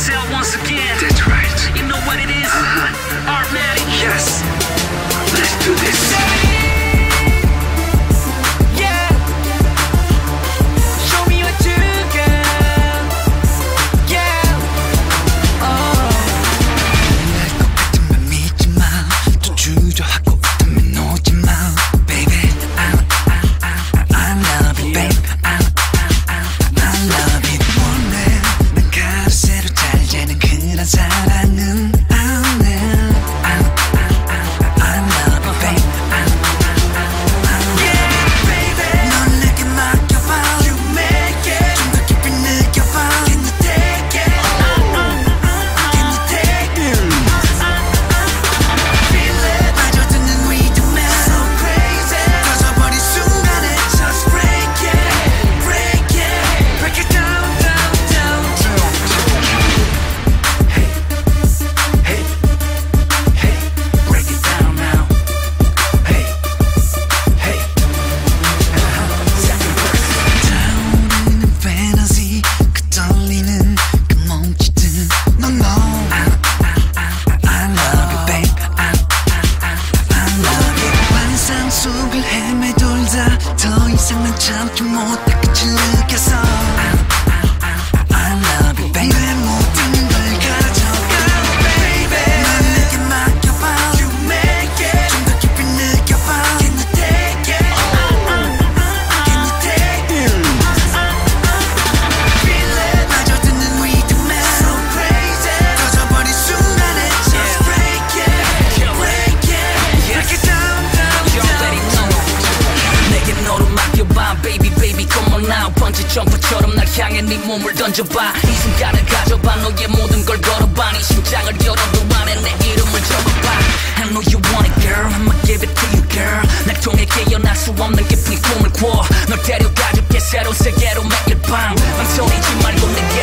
myself once again. That's right. You know what it is? Artmatic. Yes. Let's do this. Yeah. Show me what you got. Yeah. 더 이상 난 참지 못해 끝을 느껴서 I love you baby 내 모든 걸 가져가 baby 넌 내게 맡겨봐 You make it 좀 더 깊이 느껴봐 Can you take it? Can you take it? Feel it 빠져드는 rhythm에 So crazy 터져버린 순간에 Just break it Break it Break it down 너로 맡겨봐 baby baby come on now 번지 점프처럼 날 향해 네 몸을 던져봐 이 순간을 가져봐 너의 모든 걸 걸어봐 네 심장을 열어도 안에 내 이름을 적어봐 I know you want it girl I'ma give it to you girl 날 통해 깨어날 수 없는 깊은 꿈을 꿔 널 데려가줄게 새로운 세계로 매일 밤 망설이지 말고 내게